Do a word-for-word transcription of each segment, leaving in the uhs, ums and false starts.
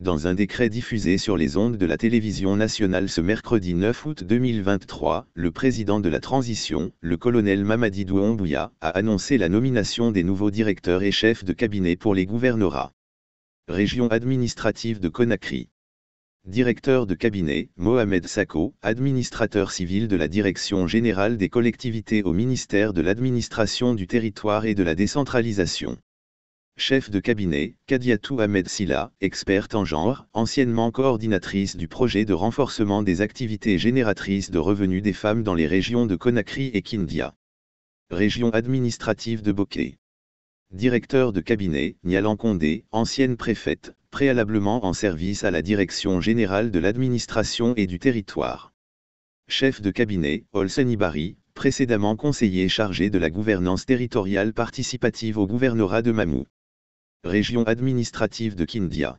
dans un décret diffusé sur les ondes de la télévision nationale ce mercredi neuf août deux mille vingt-trois, le président de la transition, le colonel Mamadi Doumbouya, a annoncé la nomination des nouveaux directeurs et chefs de cabinet pour les gouvernorats. Région administrative de Conakry. Directeur de cabinet, Mohamed Sako, administrateur civil de la Direction générale des collectivités au ministère de l'administration du territoire et de la décentralisation. Chef de cabinet, Kadiatou Ahmed Silla, experte en genre, anciennement coordinatrice du projet de renforcement des activités génératrices de revenus des femmes dans les régions de Conakry et Kindia. Région administrative de Boké. Directeur de cabinet, Nyalan Condé, ancienne préfète, préalablement en service à la Direction générale de l'administration et du territoire. Chef de cabinet, Olsen Ibarri, précédemment conseiller chargé de la gouvernance territoriale participative au gouvernorat de Mamou. Région administrative de Kindia.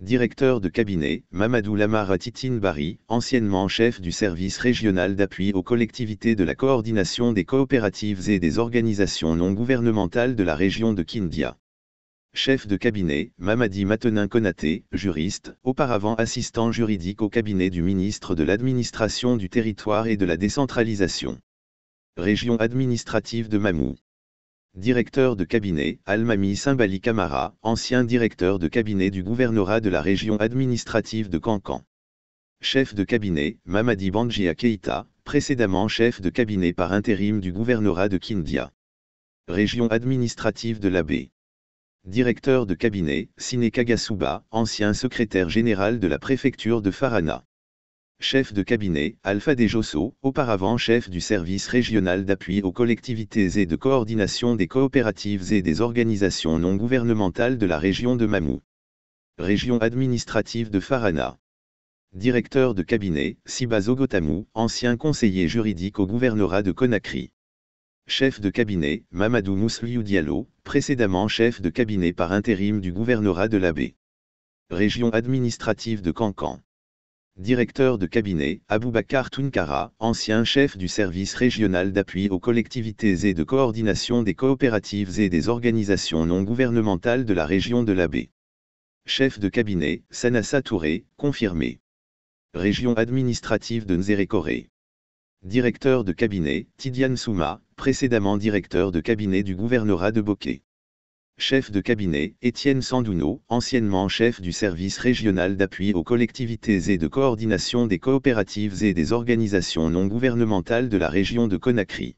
Directeur de cabinet, Mamadou Lamara Titin Barry, anciennement chef du service régional d'appui aux collectivités de la coordination des coopératives et des organisations non gouvernementales de la région de Kindia. Chef de cabinet, Mamadi Matenin Konaté, juriste, auparavant assistant juridique au cabinet du ministre de l'administration du territoire et de la décentralisation. Région administrative de Mamou. Directeur de cabinet, Almami Simbali Kamara, ancien directeur de cabinet du gouvernorat de la région administrative de Kankan. Chef de cabinet, Mamadi Banji Akeita, précédemment chef de cabinet par intérim du gouvernorat de Kindia. Région administrative de l'A B. Directeur de cabinet, Sine Kagasuba, ancien secrétaire général de la préfecture de Farana. Chef de cabinet, Alpha Desjosso, auparavant chef du service régional d'appui aux collectivités et de coordination des coopératives et des organisations non gouvernementales de la région de Mamou. Région administrative de Farana. Directeur de cabinet, Siba Zogotamou, ancien conseiller juridique au gouvernorat de Conakry. Chef de cabinet, Mamadou Mousliou Diallo, précédemment chef de cabinet par intérim du gouvernorat de l'A B. Région administrative de Kankan. Directeur de cabinet, Aboubacar Tounkara, ancien chef du service régional d'appui aux collectivités et de coordination des coopératives et des organisations non gouvernementales de la région de l'A B. Chef de cabinet, Sanassa Touré, confirmé. Région administrative de Nzérékoré. Directeur de cabinet, Tidiane Souma, précédemment directeur de cabinet du gouvernorat de Boké. Chef de cabinet, Étienne Sanduno, anciennement chef du service régional d'appui aux collectivités et de coordination des coopératives et des organisations non gouvernementales de la région de Conakry.